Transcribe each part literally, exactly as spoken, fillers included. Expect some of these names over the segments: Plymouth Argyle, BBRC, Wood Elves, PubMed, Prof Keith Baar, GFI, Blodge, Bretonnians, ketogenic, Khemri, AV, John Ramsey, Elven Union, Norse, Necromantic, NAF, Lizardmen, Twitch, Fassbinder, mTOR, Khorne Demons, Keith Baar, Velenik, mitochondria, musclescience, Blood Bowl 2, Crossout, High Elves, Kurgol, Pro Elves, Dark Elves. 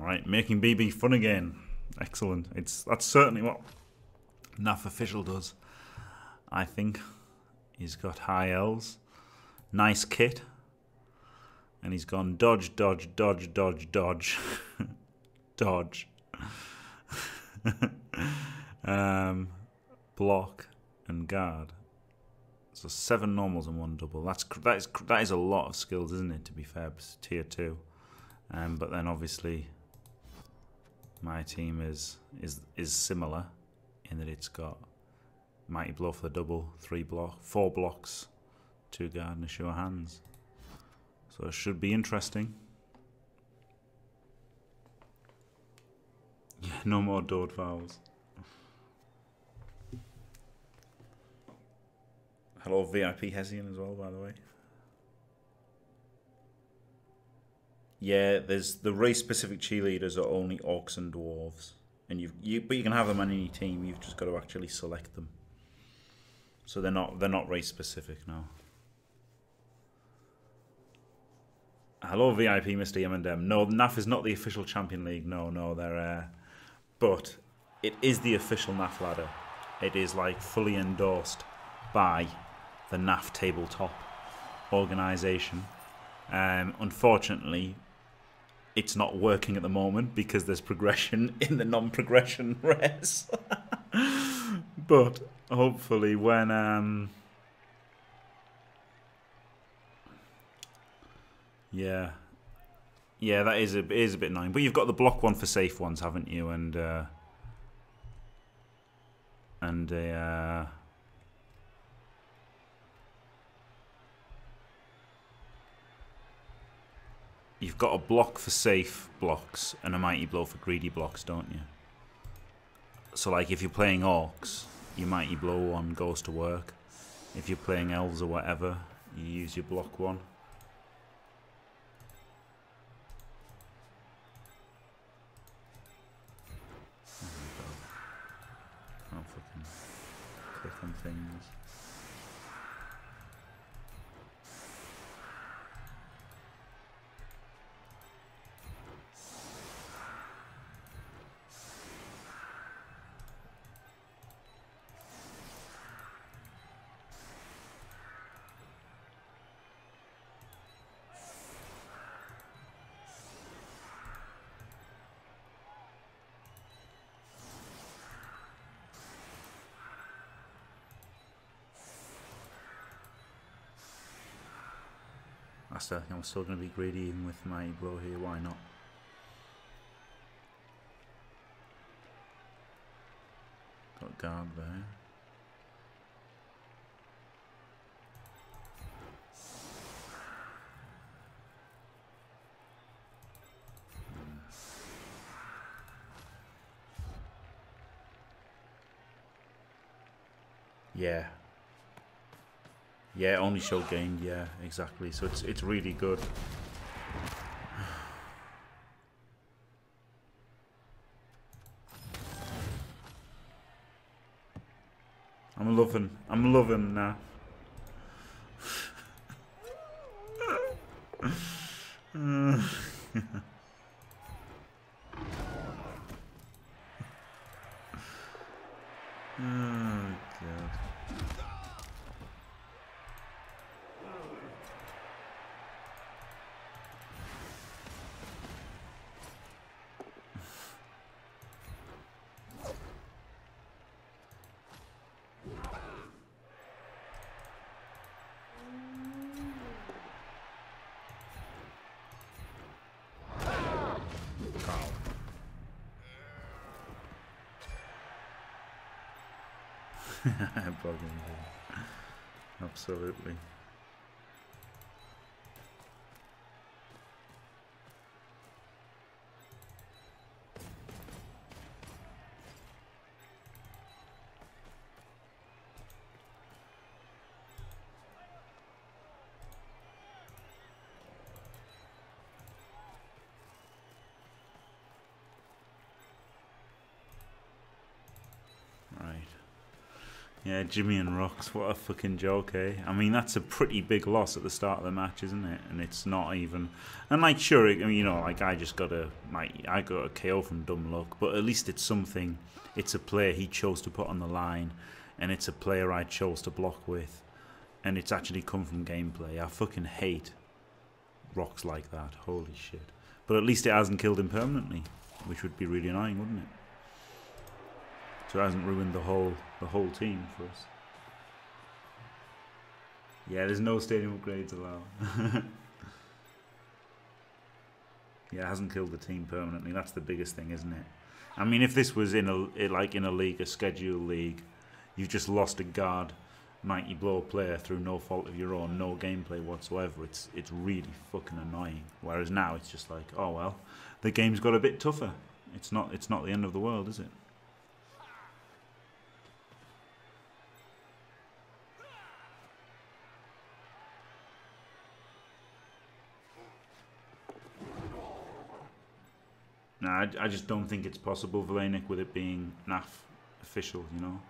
Alright, making B B fun again. Excellent. It's that's certainly what N A F official does, I think. He's got High Elves. Nice kit. And he's gone dodge, dodge, dodge, dodge, dodge. Dodge. um, block and guard. So seven normals and one double. That's that is that is a lot of skills, isn't it? To be fair, it's tier two. Um, but then obviously my team is is is similar in that it's got mighty blow for the double, three block, four blocks, two guard and a sure hands. So it should be interesting. Yeah, no more Dode Vowels. Hello V I P Hessian as well, by the way. Yeah, there's the race-specific cheerleaders are only orcs and dwarves, and you've, you but you can have them on any team. You've just got to actually select them. So they're not they're not race-specific now. Hello V I P Mister M and M. No, N A F is not the official Champion League. No, no, they're, uh, but it is the official N A F ladder. It is like fully endorsed by the N A F tabletop organisation. Um, unfortunately, it's not working at the moment because there's progression in the non-progression res. But hopefully, when um, yeah, yeah, that is a it is a bit annoying. But you've got the block one for safe ones, haven't you? And uh, and a. Uh, You've got a block for safe blocks and a mighty blow for greedy blocks, don't you? So, like, if you're playing orcs, your mighty blow one goes to work. If you're playing elves or whatever, you use your block one. There we go. I'll fucking click on things. I'm still going to be greedy even with my blow here, why not? Got guard there. Yeah. Yeah, only show gained, yeah, exactly. So it's it's really good. I'm loving I'm loving N A F. I'm bugging you. Absolutely. Yeah, Jimmy and Rocks, what a fucking joke, eh? I mean, that's a pretty big loss at the start of the match, isn't it? And it's not even... And, like, sure, I mean, you know, like, I just got a... Like, I got a K O from dumb luck, but at least it's something. It's a player he chose to put on the line, and it's a player I chose to block with, and it's actually come from gameplay. I fucking hate Rocks like that. Holy shit. But at least it hasn't killed him permanently, which would be really annoying, wouldn't it? So it hasn't ruined the whole the whole team for us. Yeah, there's no stadium upgrades allowed. Yeah, it hasn't killed the team permanently. That's the biggest thing, isn't it? I mean, if this was in a like in a league, a scheduled league, you've just lost a guard mighty blow player through no fault of your own, no gameplay whatsoever. It's it's really fucking annoying. Whereas now it's just like, oh well, the game's got a bit tougher. It's not it's not the end of the world, is it? No, I, I just don't think it's possible, Velenik, with it being N A F official, you know.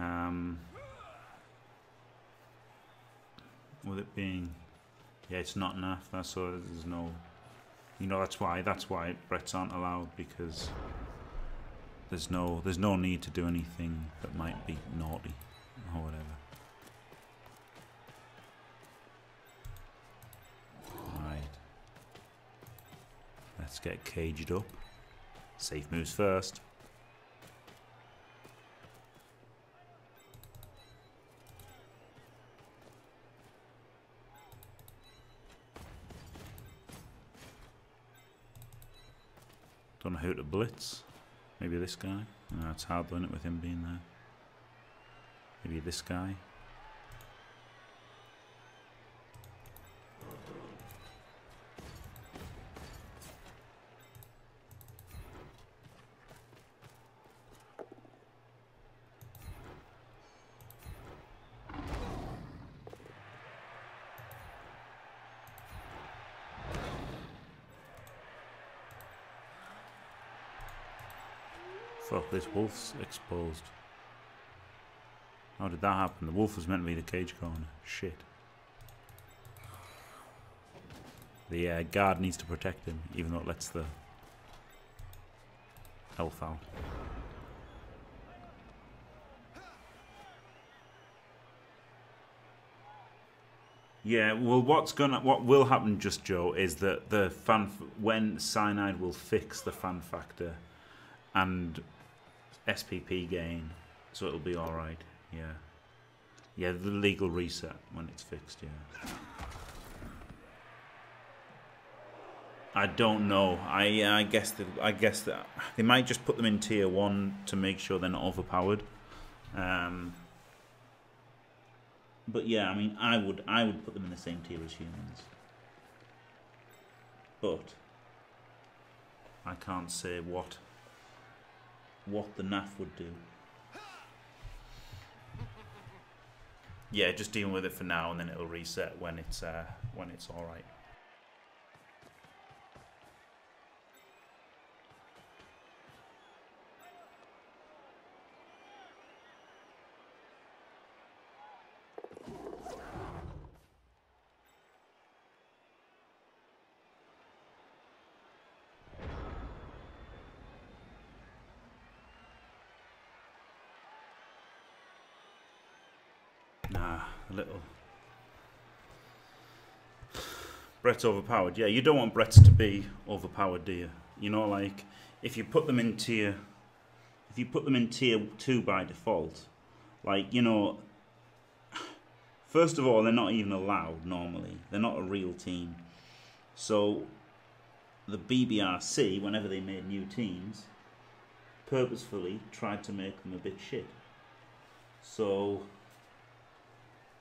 Um, with it being, yeah, it's not N A F. That's so there's no, you know, that's why that's why Brets aren't allowed, because there's no there's no need to do anything that might be naughty or whatever. Let's get caged up. Safe moves first. Don't know who to blitz. Maybe this guy. No, it's hard, isn't it, with him being there. Maybe this guy. Fuck, this wolf's exposed. How did that happen? The wolf was meant to be the cage corner. Shit. The uh, guard needs to protect him, even though it lets the elf out. Yeah, well, what's gonna, what will happen, just Joe, is that the fan f when Cyanide will fix the fan factor and S P P gain, so it'll be all right. Yeah, yeah. The legal reset when it's fixed. Yeah. I don't know. I I guess that I guess that they might just put them in tier one to make sure they're not overpowered. Um. But yeah, I mean, I would I would put them in the same tier as humans. But I can't say what. what the N A F would do. Yeah, just dealing with it for now, and then it'll reset when it's uh, when it's all right. Brett's overpowered. Yeah, you don't want Brett's to be overpowered, do you? You know, like, if you put them in tier... If you put them in tier two by default, like, you know... First of all, they're not even allowed, normally. They're not a real team. So, the B B R C, whenever they made new teams, purposefully tried to make them a bit shit. So,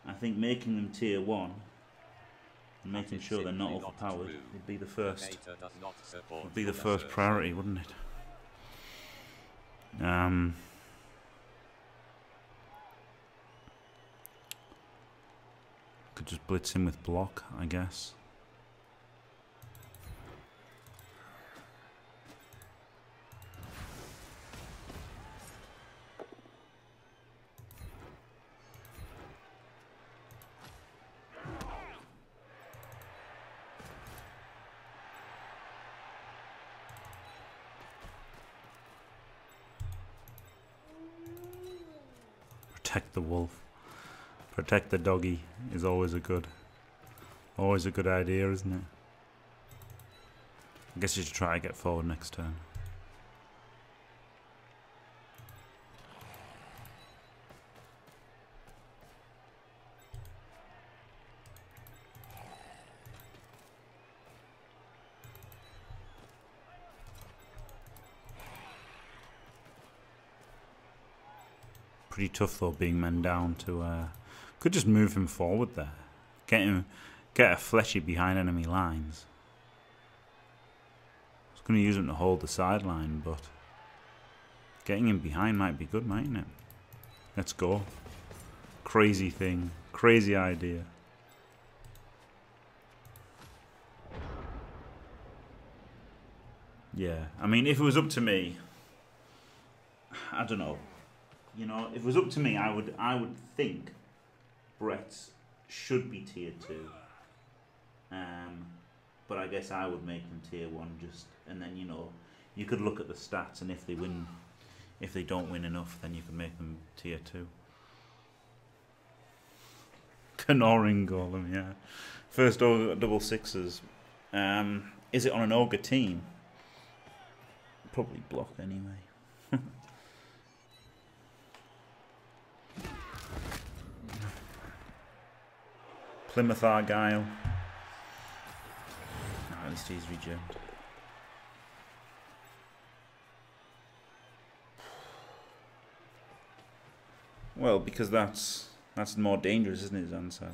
I think making them tier one... And making sure they're not overpowered would be the first would be the first priority, wouldn't it? Um, could just blitz him with block, I guess. protect the wolf, protect the doggy is always a good, always a good idea, isn't it? I guess you should try and get forward next turn. Pretty tough though, being men down to. Uh, could just move him forward there, get him, get a fleshy behind enemy lines. I was going to use him to hold the sideline, but getting him behind might be good, mightn't it? Let's go. Crazy thing, crazy idea. Yeah, I mean, if it was up to me, I don't know. You know, if it was up to me, I would I would think Bretts should be tier two. Um, but I guess I would make them tier one just, and then you know, you could look at the stats, and if they win, if they don't win enough, then you could make them tier two. Canoring Golem, yeah. First over double sixes. Um, is it on an ogre team? Probably block anyway. Plymouth Argyle. No, at least he's regened. Well, because that's that's more dangerous, isn't it? His answer.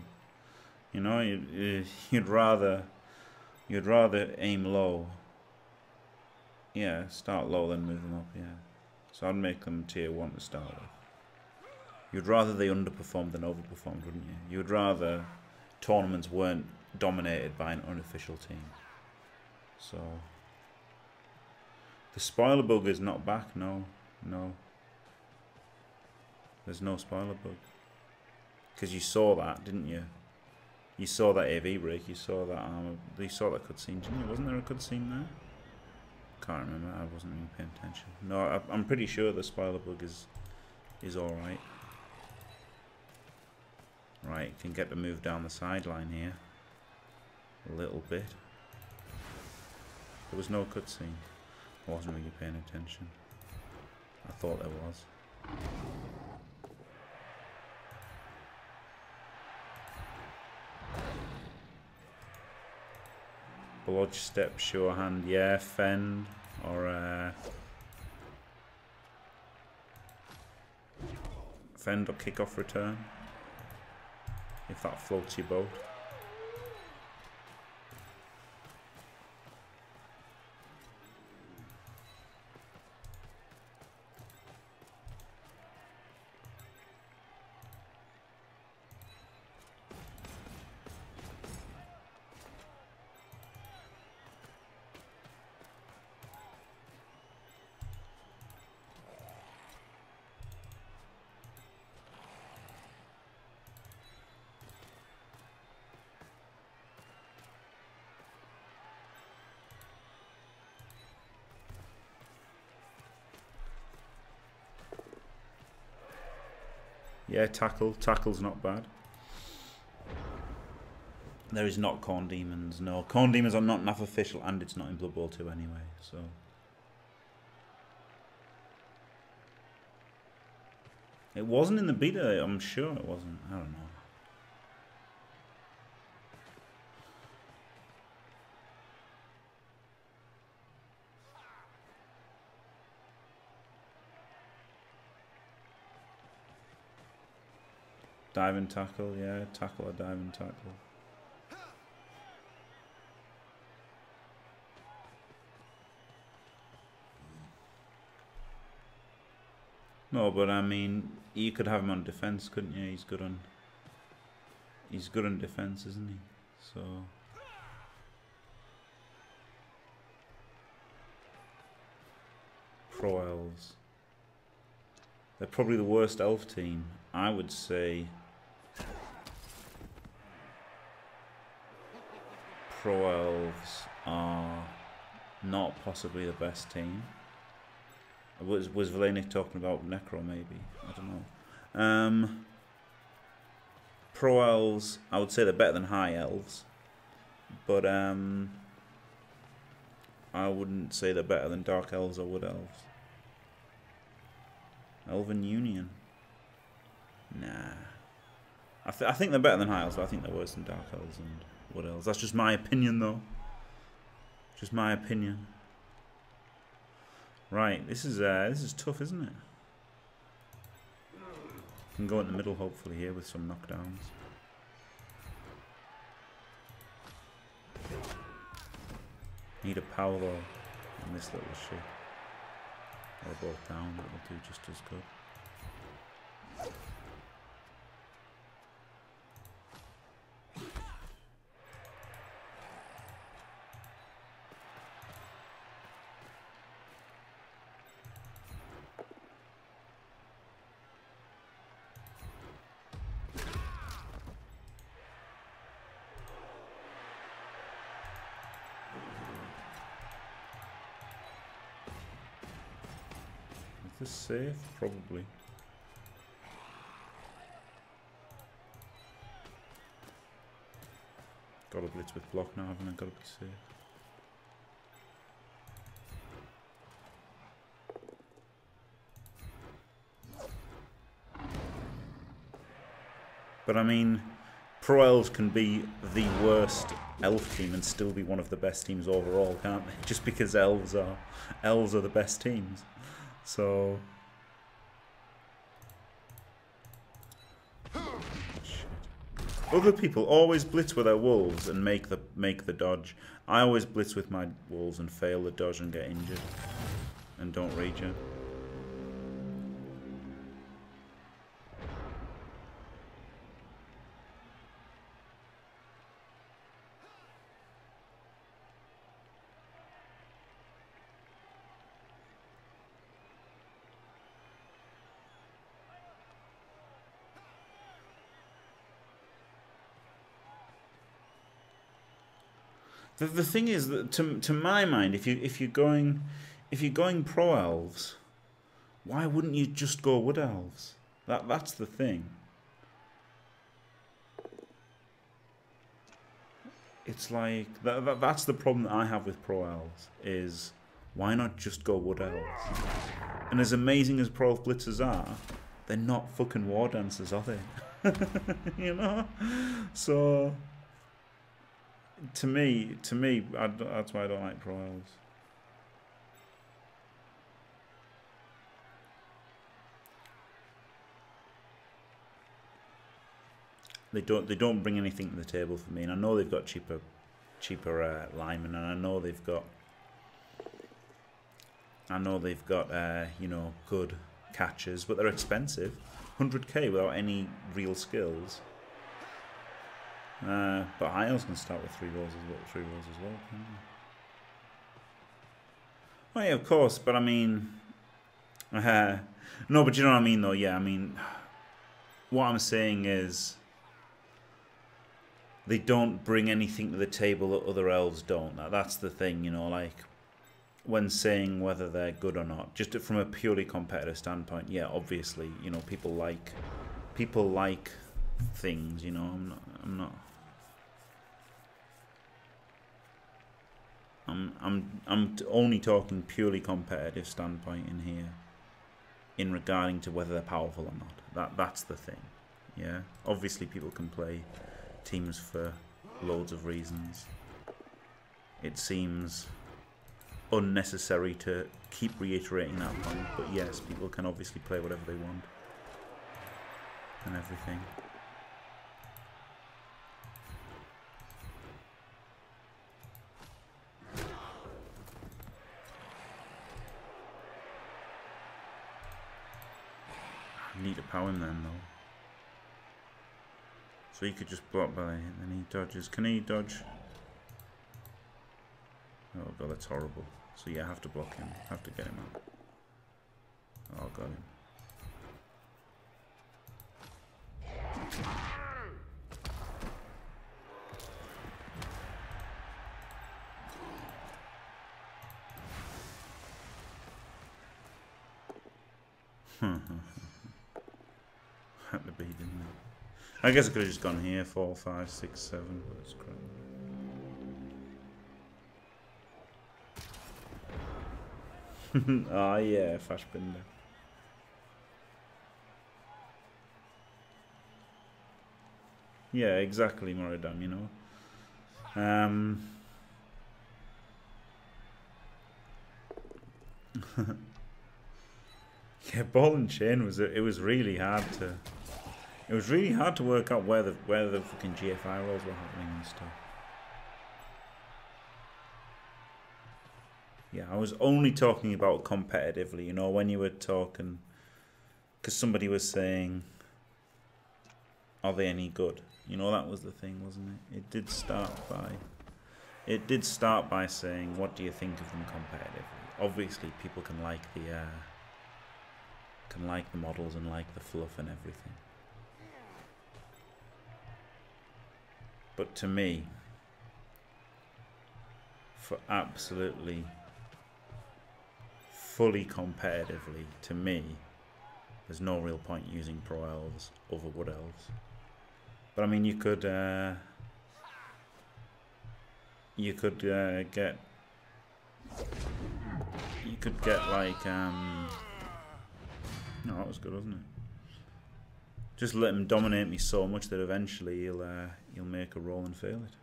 You know, you'd, you'd rather you'd rather aim low. Yeah, start low, then move them up. Yeah, so I'd make them tier one to start with. You'd rather they underperformed than overperformed, wouldn't you? You would rather tournaments weren't dominated by an unofficial team. So the spoiler bug is not back. No, no. There's no spoiler bug because you saw that, didn't you? You saw that A V break. You saw that armor. You saw that cutscene, didn't you? Wasn't there a cutscene there? Can't remember. I wasn't even paying attention. No, I, I'm pretty sure the spoiler bug is is all right. Right, can get the move down the sideline here a little bit. There was no cutscene. I wasn't really paying attention. I thought there was. Blodge step, sure hand, yeah, fend, or uh, fend or kickoff return. If that floats your boat. Yeah, tackle. Tackle's not bad. There is not Khorne Demons, no. Khorne Demons are not N A F official, and it's not in Blood Bowl two anyway, so. It wasn't in the beta, I'm sure it wasn't. I don't know. Dive and tackle, yeah, tackle or dive and tackle. No, but I mean, you could have him on defense, couldn't you? He's good on. He's good on defense, isn't he? So. Pro Elves. They're probably the worst elf team, I would say. Pro Elves are not possibly the best team. Was was Velenik talking about Necro maybe? I don't know. Um, Pro Elves, I would say they're better than High Elves, but um, I wouldn't say they're better than Dark Elves or Wood Elves. Elven Union. Nah. I, th I think they're better than High Elves, but I think they're worse than Dark Elves and Wood Elves. That's just my opinion, though. Just my opinion. Right, this is uh, this is tough, isn't it? We can go in the middle, hopefully, here with some knockdowns. Need a power though on this little ship. They're both down, that'll do just as good. Is this safe? Probably. Got a blitz with block now, haven't I? Got to be safe. But I mean, Pro Elves can be the worst elf team and still be one of the best teams overall, can't they? Just because elves are elves are the best teams. So, shit. Other people always blitz with their wolves and make the make the dodge. I always blitz with my wolves and fail the dodge and get injured and don't regen. The the thing is that to to my mind, if you if you're going if you're going Pro Elves, why wouldn't you just go Wood Elves? That that's the thing. It's like that, that that's the problem that I have with Pro Elves is why not just go Wood Elves? And as amazing as Pro Elf blitzers are, they're not fucking war dancers, are they? You know? So To me, to me, I, that's why I don't like Pro Elves. They don't, they don't bring anything to the table for me, and I know they've got cheaper, cheaper uh, linemen, and I know they've got, I know they've got, uh, you know, good catches, but they're expensive, one hundred K without any real skills. Uh, but High Elves can start with three rolls as well, three rolls as well, can't they? Well, yeah, of course, but I mean, uh, no, but you know what I mean, though. Yeah, I mean, what I'm saying is they don't bring anything to the table that other elves don't. That that's the thing, you know. Like when saying whether they're good or not, just from a purely competitive standpoint, yeah, obviously, you know, people like people like things, you know. I'm not, I'm not. I'm I'm I'm only talking purely competitive standpoint in here, in regarding to whether they're powerful or not. That that's the thing, yeah. Obviously, people can play teams for loads of reasons. It seems unnecessary to keep reiterating that point, but yes, people can obviously play whatever they want and everything. Need to power him then, though. So he could just block by and then he dodges. Can he dodge? Oh god, that's horrible. So yeah, I have to block him. I have to get him out. Oh, got him. had to be, didn't it? I guess I could have just gone here, four, five, six, seven, but it's crap. Ah, oh, yeah, Fassbinder. Yeah, exactly, Moradam, you know. Um. Yeah, ball and chain was it was really hard to it was really hard to work out where the where the fucking G F I rolls were happening and stuff. Yeah, I was only talking about competitively, you know, when you were talking, because somebody was saying, are they any good? You know, that was the thing, wasn't it? It did start by, it did start by saying, what do you think of them competitively? Obviously, people can like the, uh, can like the models and like the fluff and everything. But to me, for absolutely fully competitively, to me, there's no real point using Pro Elves over Wood Elves. But I mean, you could uh, you could uh, get you could get like um, no, that was good, wasn't it? Just let him dominate me so much that eventually he'll uh, he'll make a roll and fail it.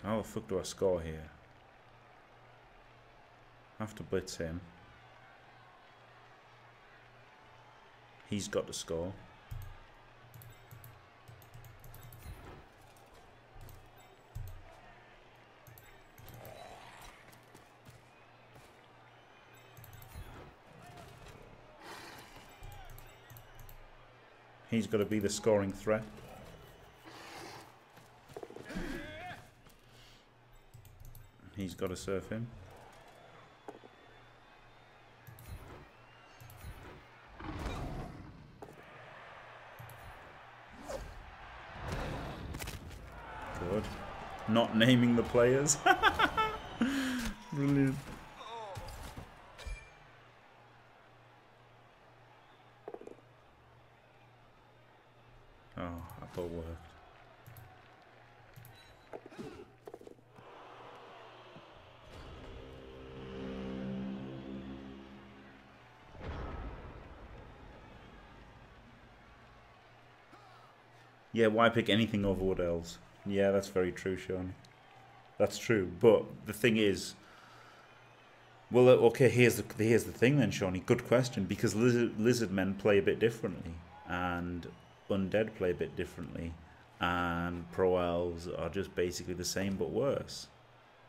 So how the fuck do I score here? I have to blitz him. He's got to score. He's got to be the scoring threat. He's got to serve him. Good. Not naming the players. Brilliant. Oh, that ball worked. Yeah, why pick anything over Wood Elves? Yeah, that's very true, Sean. That's true, but the thing is, well, okay, here's the here's the thing then, Shawnee. Good question, because lizard, lizard men play a bit differently, and undead play a bit differently, and Pro Elves are just basically the same but worse,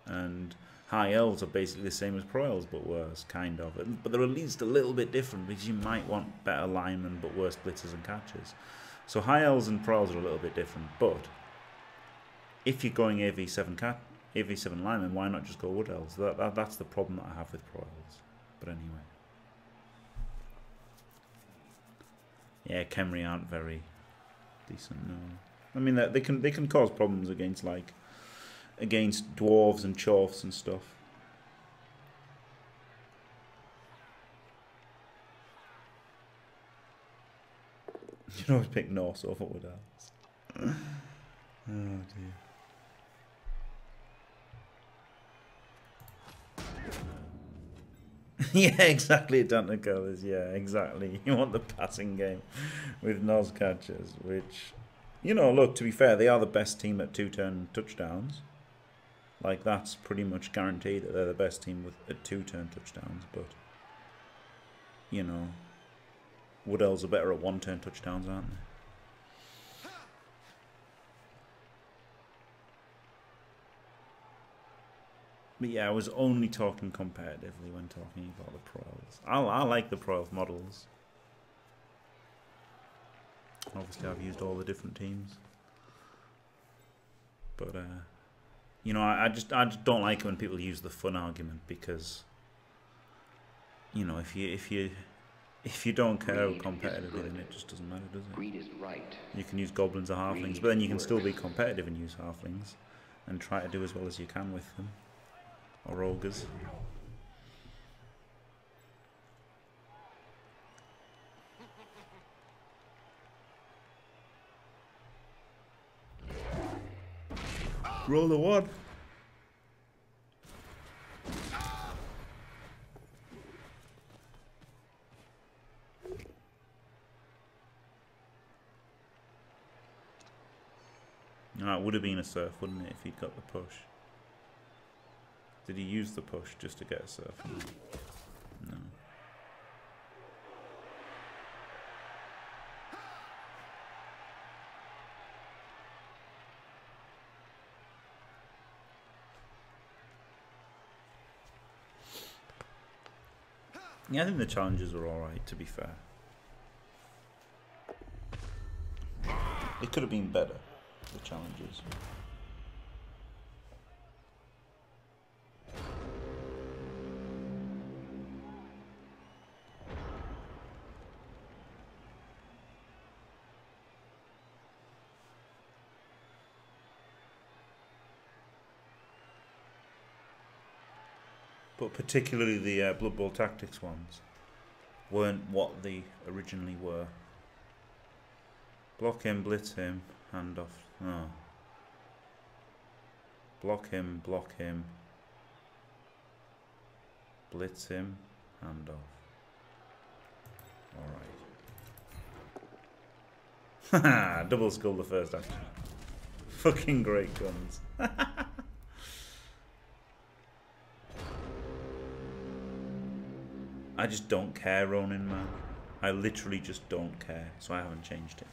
and High Elves are basically the same as Pro Elves but worse, kind of. But they're at least a little bit different because you might want better linemen but worse blitzers and catchers. So High Elves and Pro Elves are a little bit different, but if you're going A V seven cat, A V seven linemen, why not just go Wood Elves? That, that, that's the problem that I have with Pro Elves. But anyway. Yeah, Khemri aren't very decent, no. I mean, they can they can cause problems against like against dwarves and chorfs and stuff. You can always pick Norse over Wood Elves. Oh dear. Yeah, exactly, Danticalers, yeah, exactly. You want the passing game with Norse catchers, which, you know, look, to be fair, they are the best team at two-turn touchdowns. Like, that's pretty much guaranteed that they're the best team with at two-turn touchdowns, but, you know, Wood Elves are better at one-turn touchdowns, aren't they? But yeah, I was only talking competitively when talking about the Pro Elves. I, I like the Pro Elf models. Obviously, I've used all the different teams. But, uh, you know, I, I, just, I just don't like it when people use the fun argument because, you know, if you... If you If you don't care how competitive, then it just doesn't matter, does it? Greed is right. You can use goblins or halflings, but then you can still be competitive and use halflings. and try to do as well as you can with them, or ogres. Roll the one. Ah, it would have been a surf, wouldn't it, if he'd got the push? Did he use the push just to get a surf? No. Yeah, I think the challenges are alright, to be fair. It could have been better, the challenges. But particularly the uh, Blood Bowl Tactics ones weren't what they originally were. Block him, blitz him, hand off. No. Block him, block him. Blitz him, hand off. Alright. Haha, double skull the first action. Fucking great guns. I just don't care, Ronin, man. I literally just don't care, so I haven't changed it.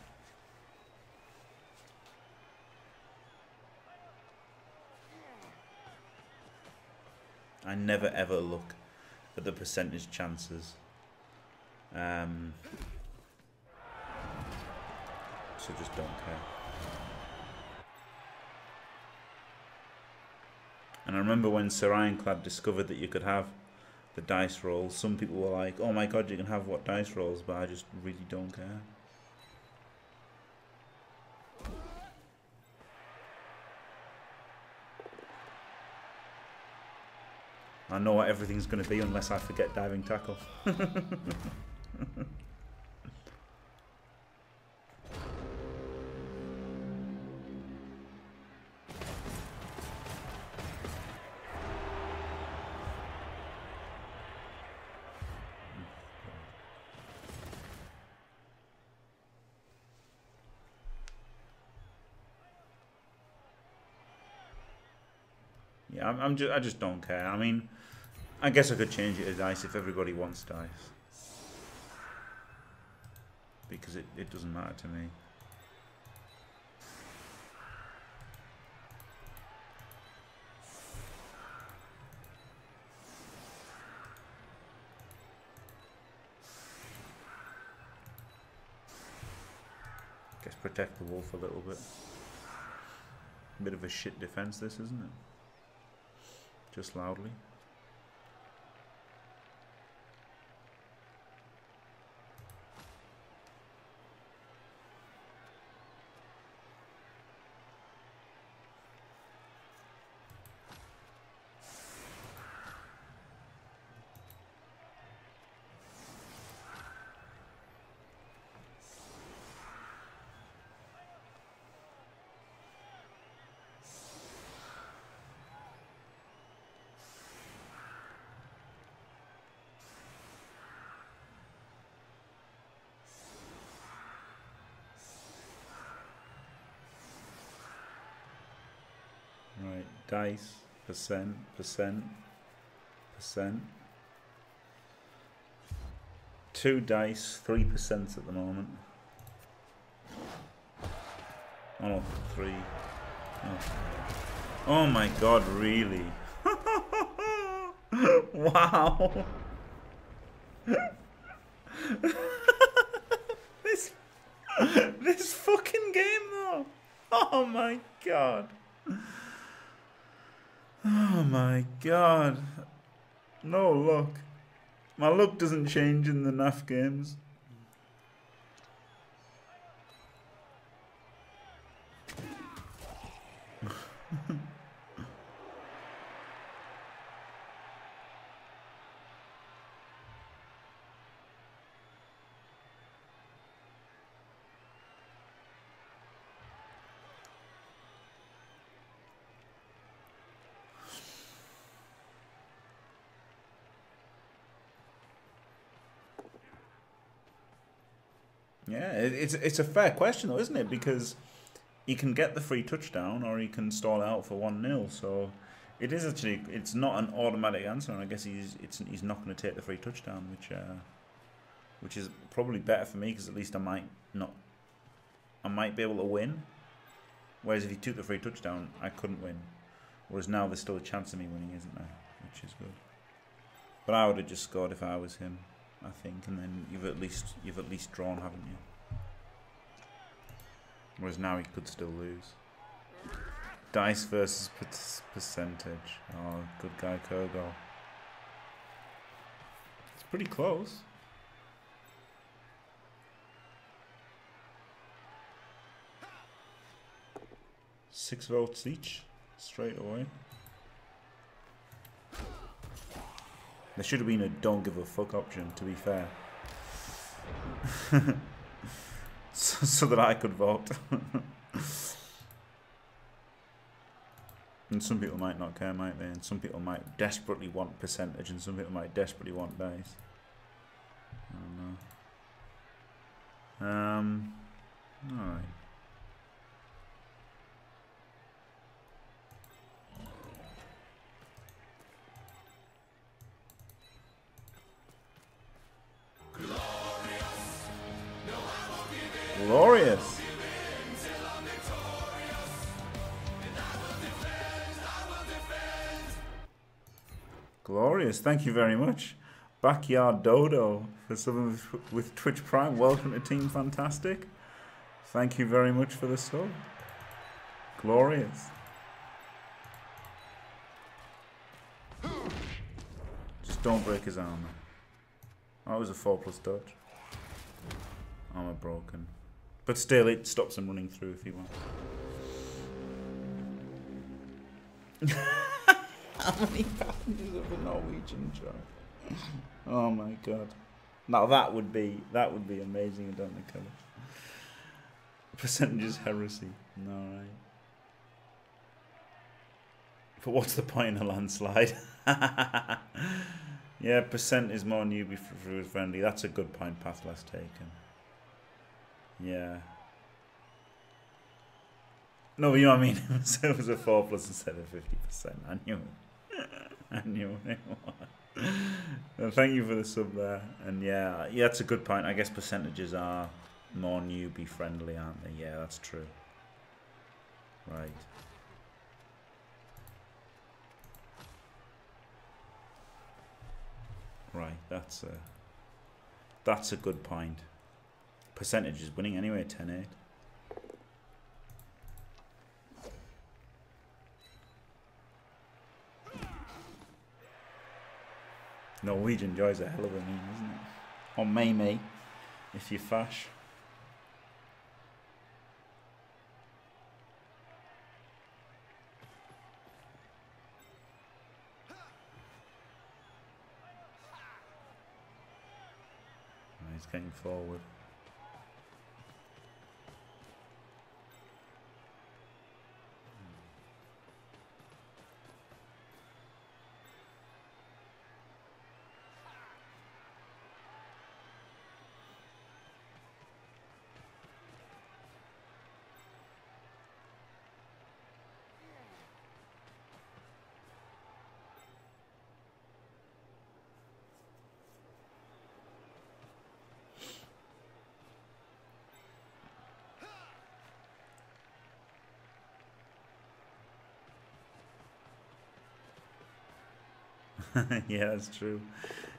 I never ever look at the percentage chances um, so just don't care. And I remember when Sir Ironclad discovered that you could have the dice rolls, some people were like, oh my god, you can have what dice rolls, but I just really don't care. I know what everything's going to be unless I forget diving tackle. I'm just, I just don't care. I mean, I guess I could change it to dice if everybody wants dice. Because it, it doesn't matter to me. Guess protect the wolf a little bit. Bit of a shit defense this, isn't it? Just loudly. Dice, percent, percent, percent. Two dice, three percent at the moment. Oh no, three. Oh, oh my god, really? Wow. this, this fucking game though. Oh my god. Oh my god. No luck. My luck doesn't change in the N A F games. Yeah, it's it's a fair question though, isn't it? Because he can get the free touchdown, or he can stall out for one nil. So it is actually, it's not an automatic answer, and I guess he's it's he's not going to take the free touchdown, which uh, which is probably better for me, because at least I might not, I might be able to win. Whereas if he took the free touchdown, I couldn't win. Whereas now there's still a chance of me winning, isn't there? Which is good. But I would have just scored if I was him, I think, and then you've at least you've at least drawn, haven't you? Whereas now he could still lose. Dice versus percentage. Oh, good guy Kurgol. It's pretty close. Six votes each, straight away. There should have been a don't give a fuck option, to be fair. so, so that I could vote. And some people might not care, might they? And some people might desperately want percentage, and some people might desperately want dice. I don't know. Um, alright. Glorious. Glorious. Thank you very much. Backyard Dodo for someone with Twitch Prime. Welcome to Team Fantastic. Thank you very much for the sub. Glorious. Just don't break his armor. That was a four plus dodge. Armor broken. But still, it stops him running through if he wants. How many passengers of the Norwegian truck? Oh my god! Now that would be that would be amazing. I don't think I've ever. Percentages heresy. No, right. But what's the point in a landslide? Yeah, percent is more newbie friendly. That's a good point. Path less taken. Yeah. No, you know what I mean? So it was a four plus instead of fifty percent. I knew it. I knew it. Well, thank you for the sub there. And yeah, yeah, that's a good point. I guess percentages are more newbie friendly, aren't they? Yeah, that's true. Right. Right. That's a. That's a good point. Percentage is winning anyway, ten eight. Norwegian joy's a hell of a meme, isn't it? Or Maymay, if you fash. Oh, he's getting forward. Yeah, that's true.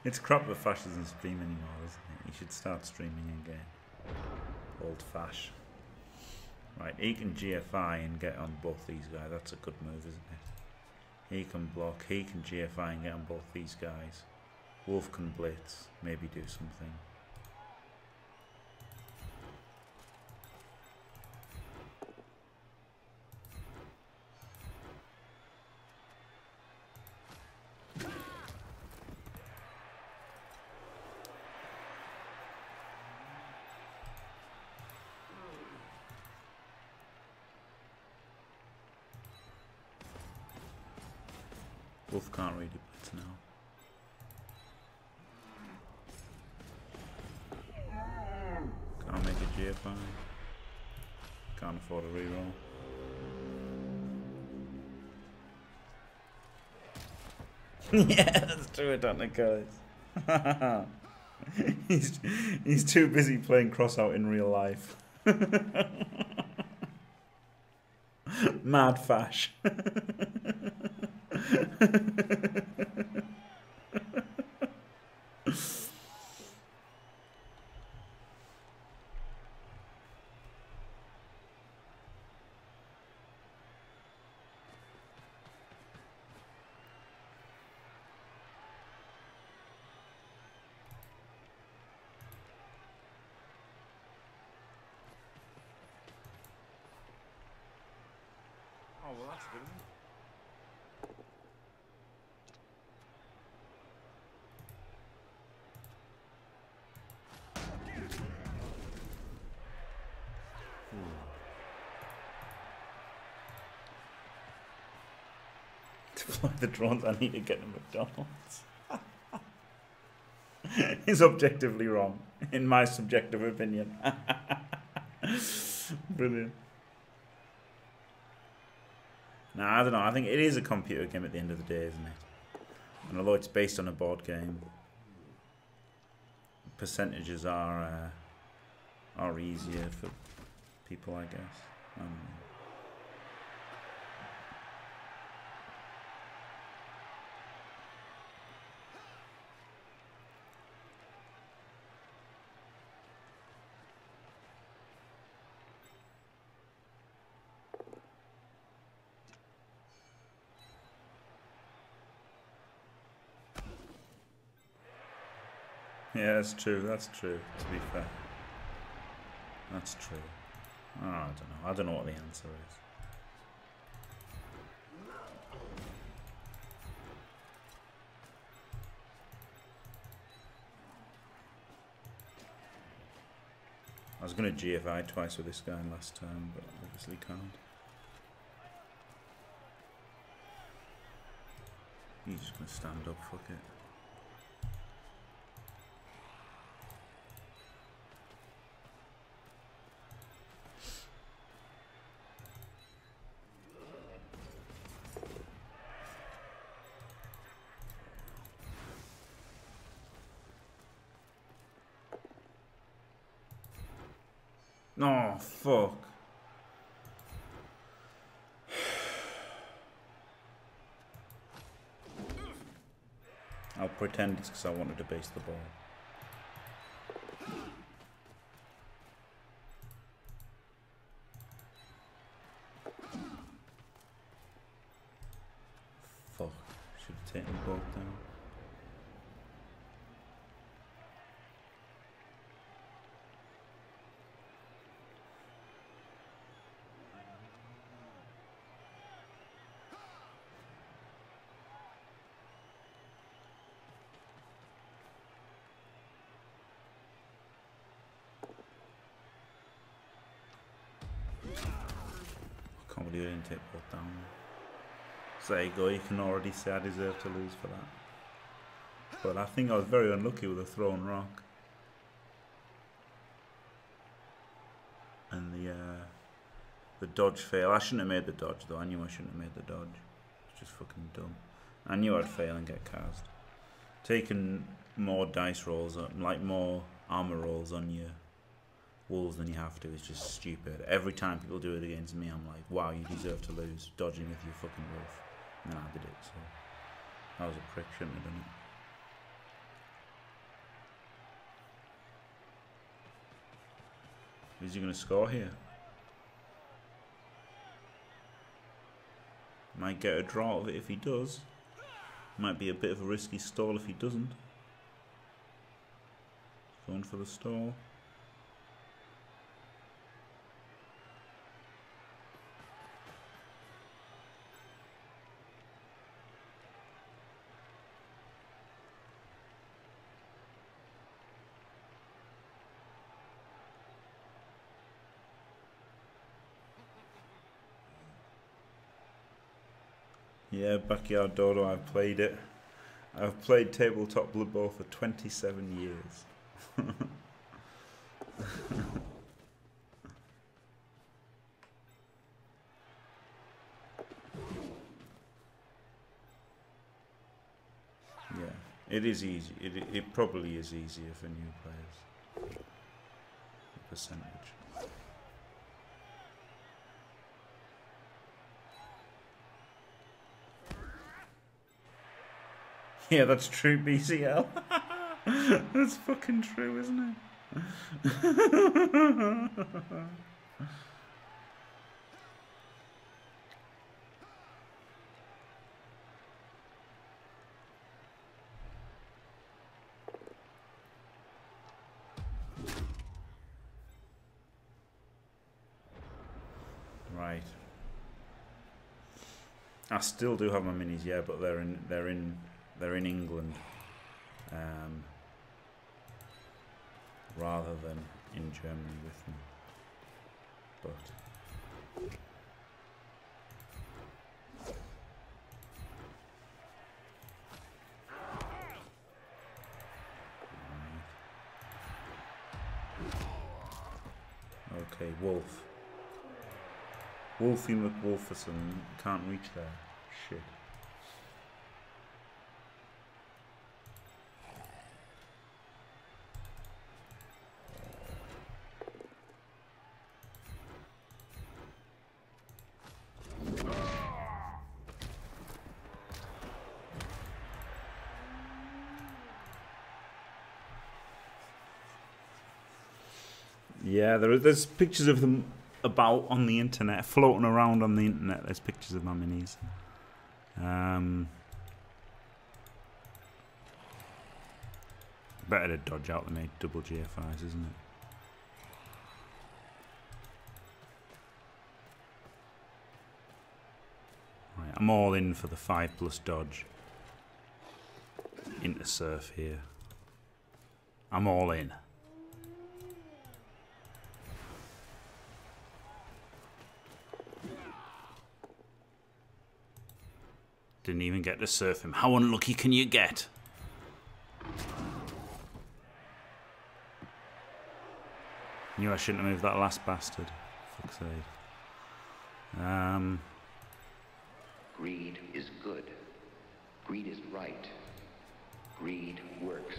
It's crap that Fash doesn't stream anymore, isn't it? He should start streaming again. Old Fash. Right, he can G F I and get on both these guys. That's a good move, isn't it? He can block, he can G F I and get on both these guys. Wolf can blitz, maybe do something. Wolf can't read it, but now. Can't make it gear fine. Can't afford a reroll. Yeah, that's true, I don't know, guys. he's, he's too busy playing Crossout in real life. Mad fash. Oh, well, that's a good one. Deploy the drones, I need to get a McDonald's. He's objectively wrong, in my subjective opinion. Brilliant. Nah, I don't know, I think it is a computer game at the end of the day, isn't it? And although it's based on a board game, percentages are uh, are easier for people, I guess. I don't know. Yeah, that's true, that's true, to be fair. That's true. Oh, I don't know. I don't know what the answer is. I was going to G F I twice with this guy last time, but obviously can't. He's just going to stand up, fuck it. No, oh, fuck. I'll pretend it's because I wanted to base the ball. Fuck. Should have taken the ball down. You didn't take both down. So there you go, you can already say I deserve to lose for that. But I think I was very unlucky with the thrown rock. And the uh, the dodge fail. I shouldn't have made the dodge though, I knew I shouldn't have made the dodge. It's just fucking dumb. I knew I'd fail and get cast. Taking more dice rolls, like more armor rolls on you. Wolves than you have to is just stupid. Every time people do it against me, I'm like, wow, you deserve to lose, dodging with your fucking wolf. And then I did it, so I was a prick, shouldn't have done it. Is he going to score here? Might get a draw out of it if he does. Might be a bit of a risky stall if he doesn't. Going for the stall. Yeah, Backyard Dodo, I've played it. I've played Tabletop Blood Bowl for twenty-seven years. It is easy. It, it probably is easier for new players. The percentage. Yeah, that's true, B C L. That's fucking true, isn't it? Right. I still do have my minis, yeah, but they're in they're in They're in England, um, rather than in Germany with me. But okay, Wolf, Wolfie McWolferson can't reach there. Shit. Yeah, there are, there's pictures of them about on the internet, floating around on the internet. There's pictures of my minis. Um, better to dodge out than eight double G F Is, isn't it? Right, I'm all in for the five plus dodge. Into surf here. I'm all in. Didn't even get to surf him. How unlucky can you get? Knew I shouldn't have moved that last bastard. Fuck's sake. Um. Greed is good. Greed is right. Greed works.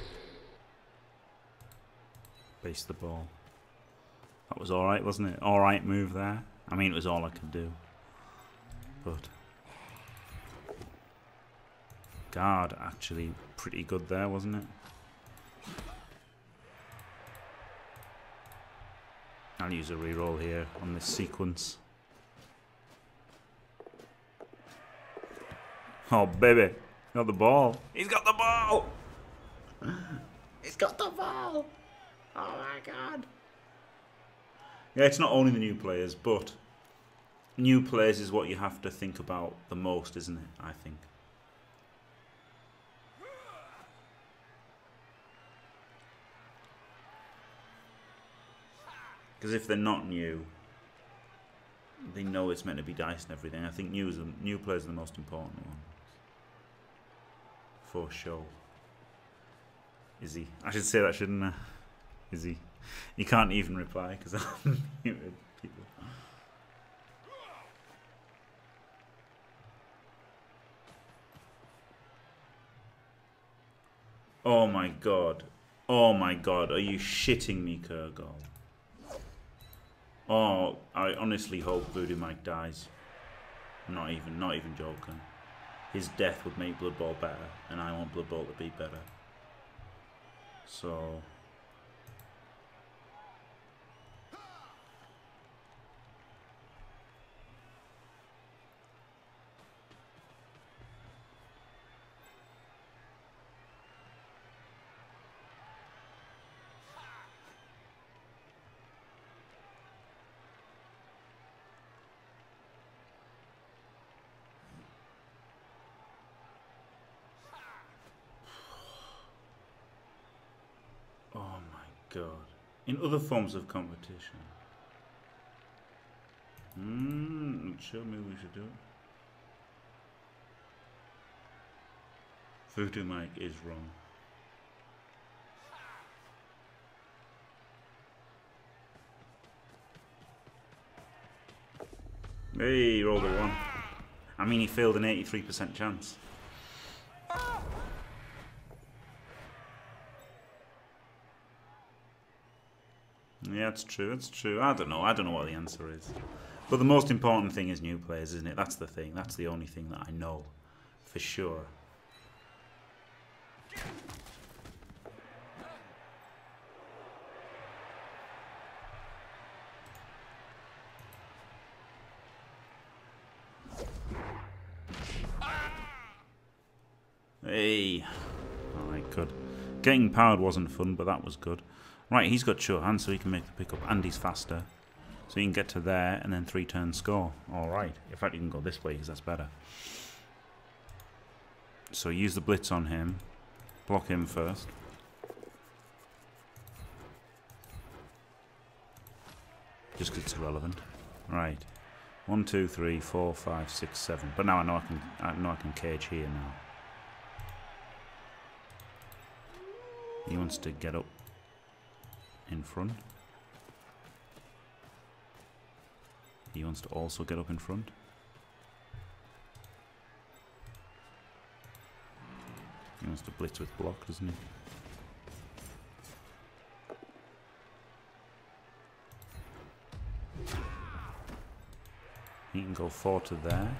Base the ball. That was alright, wasn't it? Alright move there. I mean, it was all I could do. But. Guard actually pretty good there, wasn't it? I'll use a reroll here on this sequence. Oh baby, got the ball. He's got the ball. He's got the ball. Oh my god. Yeah, it's not only the new players, but new players is what you have to think about the most, isn't it? I think. Because if they're not new, they know it's meant to be dice and everything. I think new, is the, new players are the most important ones. For sure. Izzy. I should say that, shouldn't I? Izzy. You can't even reply because I'm muted people. Oh my god. Oh my god. Are you shitting me, Kurgol? Oh, I honestly hope Voodoo Mike dies. Not even, not even joking. His death would make Blood Bowl better, and I want Blood Bowl to be better. So... god. In other forms of competition. Hmm, show me we should do it. Voodoo Mike is wrong. Hey, rolled a one. I mean, he failed an eighty-three percent chance. it's true, it's true. I don't know, I don't know what the answer is. But the most important thing is new players, isn't it? That's the thing, that's the only thing that I know for sure. Hey! Alright, good. Getting powered wasn't fun, but that was good. Right, he's got short hands, so he can make the pickup, and he's faster. So you can get to there, and then three turns score. Alright. In fact, you can go this way, because that's better. So use the blitz on him. Block him first. Just because it's irrelevant. Right. One, two, three, four, five, six, seven. But now I know I can, I know I can cage here now. He wants to get up in front. He wants to also get up in front. He wants to blitz with block, doesn't he? He can go four to there.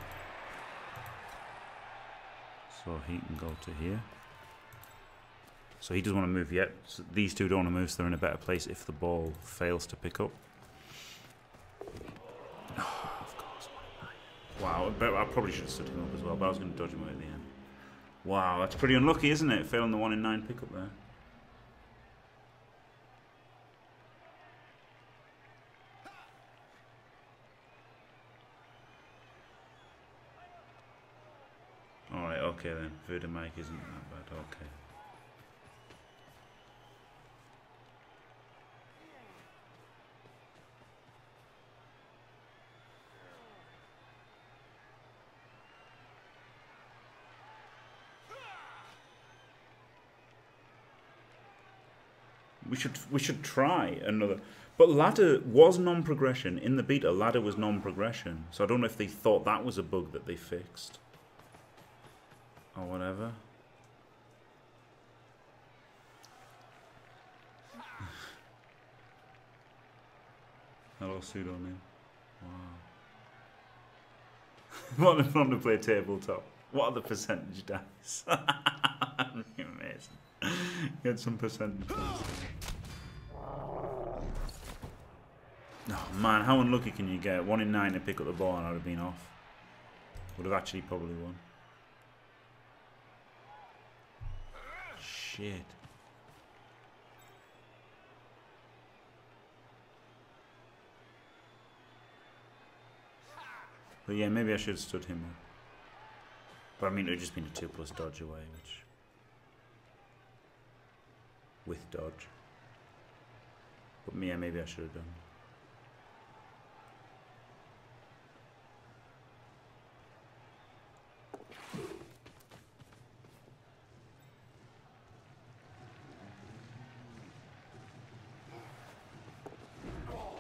So he can go to here. So he doesn't want to move yet. So these two don't want to move, so they're in a better place if the ball fails to pick up. Oh, of course. Wow, I probably should have stood him up as well, but I was going to dodge him away at the end. Wow, that's pretty unlucky, isn't it? Failing the one in nine pickup there. Alright, okay then. Verdamike isn't that bad, okay. We should we should try another, but ladder was non-progression in the beta. Ladder was non-progression, so I don't know if they thought that was a bug that they fixed or whatever. Hello, pseudo name. Wow. What if I want to play tabletop? What are the percentage dice? Amazing. Get some percentage. Oh man, how unlucky can you get? One in nine to pick up the ball and I'd have been off. Would have actually probably won. Shit. But yeah, maybe I should have stood him up. But I mean, it would have just been a two plus dodge away, which... with dodge. But yeah, maybe I should have done. Oh,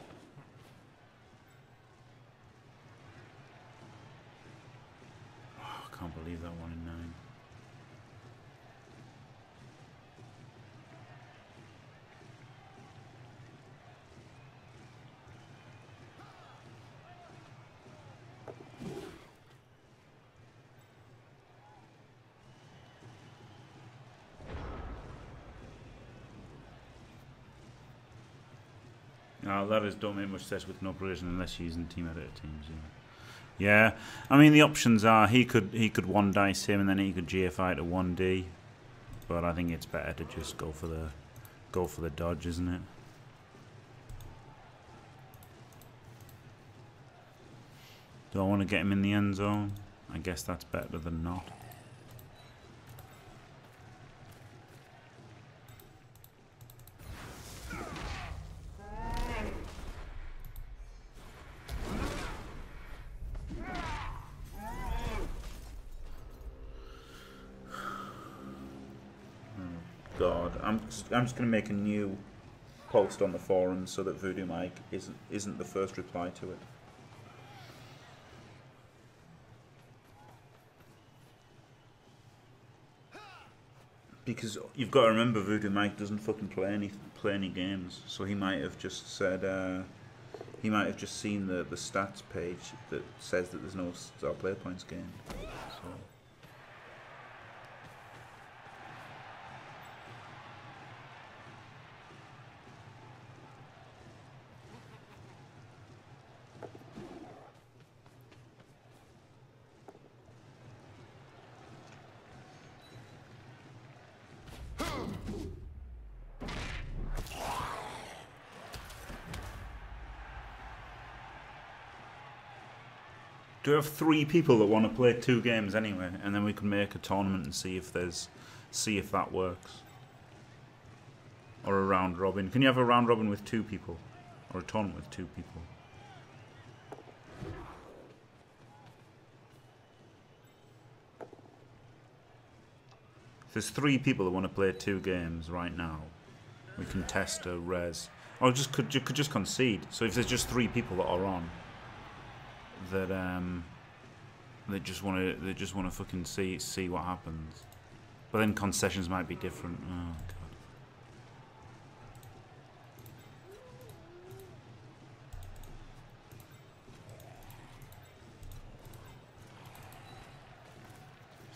I can't believe that one in nine. Now, ladders don't make much sense with no progression unless you're using team editor teams. Yeah. yeah, I mean the options are he could he could one dice him and then he could G F I to one D, but I think it's better to just go for the go for the dodge, isn't it? Do I want to get him in the end zone? I guess that's better than not. I'm just going to make a new post on the forum so that Voodoo Mike isn't isn't the first reply to it. because you've got to remember Voodoo Mike doesn't fucking play any play any games, so he might have just said uh, he might have just seen the the stats page that says that there's no star player points gained. So. We have three people that want to play two games anyway, and then we can make a tournament and see if there's, see if that works. Or a round robin. Can you have a round robin with two people, or a tournament with two people? If there's three people that want to play two games right now, we can test a res. Or just could you could just concede. So if there's just three people that are on. That um, they just want to, they just want to fucking see see what happens, but then concessions might be different. Oh god.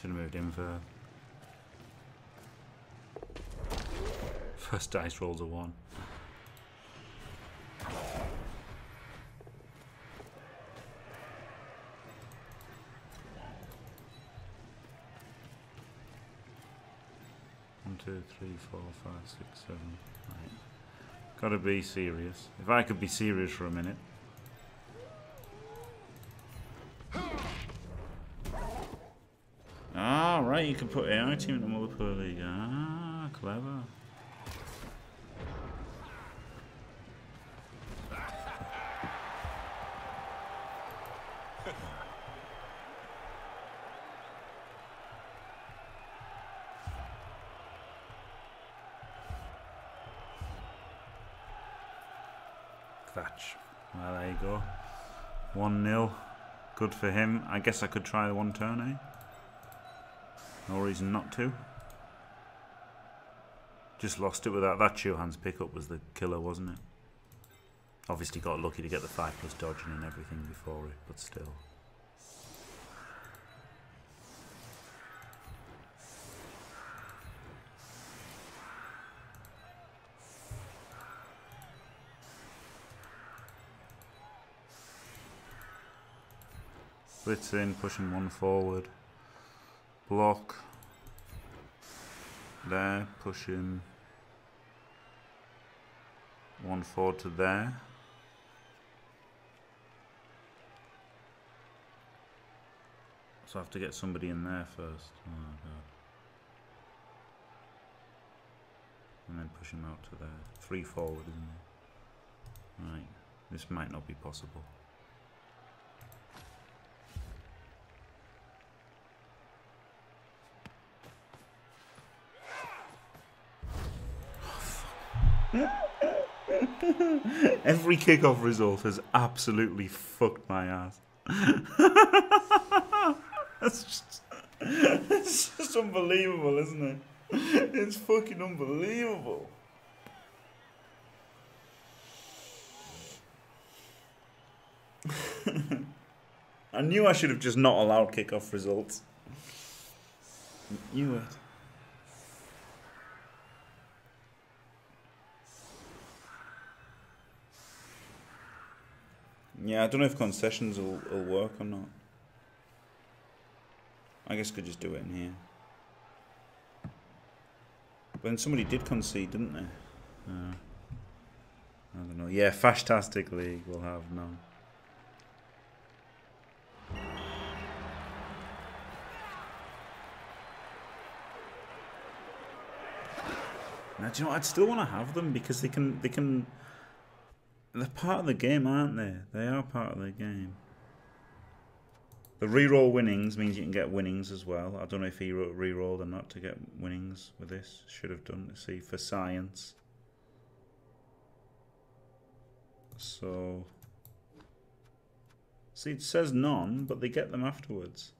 Should have moved in for first dice rolls a one. two, three, four, five, six, seven, right. Gotta be serious. If I could be serious for a minute. Ah, right, you can put A I team in the multiplayer league. Ah, clever. one nil. Good for him. I guess I could try one turn, eh? No reason not to. Just lost it without that. Chuhan's pickup was the killer, wasn't it? Obviously got lucky to get the five plus dodging and everything before it, but still. Blitz in, pushing one forward, block, there, pushing one forward to there, so I have to get somebody in there first, oh god, and then push him out to there, three forward isn't it, right, this might not be possible. Every kickoff result has absolutely fucked my ass. That's just, it's just unbelievable, isn't it? It's fucking unbelievable. I knew I should have just not allowed kickoff results. I knew it. Yeah, I don't know if concessions will, will work or not. I guess I could just do it in here. But then somebody did concede, didn't they? Uh, I don't know. Yeah, Fashtastic League will have none. Now, do you know what? I'd still want to have them because they can... They can they're part of the game, aren't they? They are part of the game. The reroll winnings means you can get winnings as well. I don't know if he rerolled or not to get winnings with this. Should have done, let's see, for science. So... See, it says none, but they get them afterwards.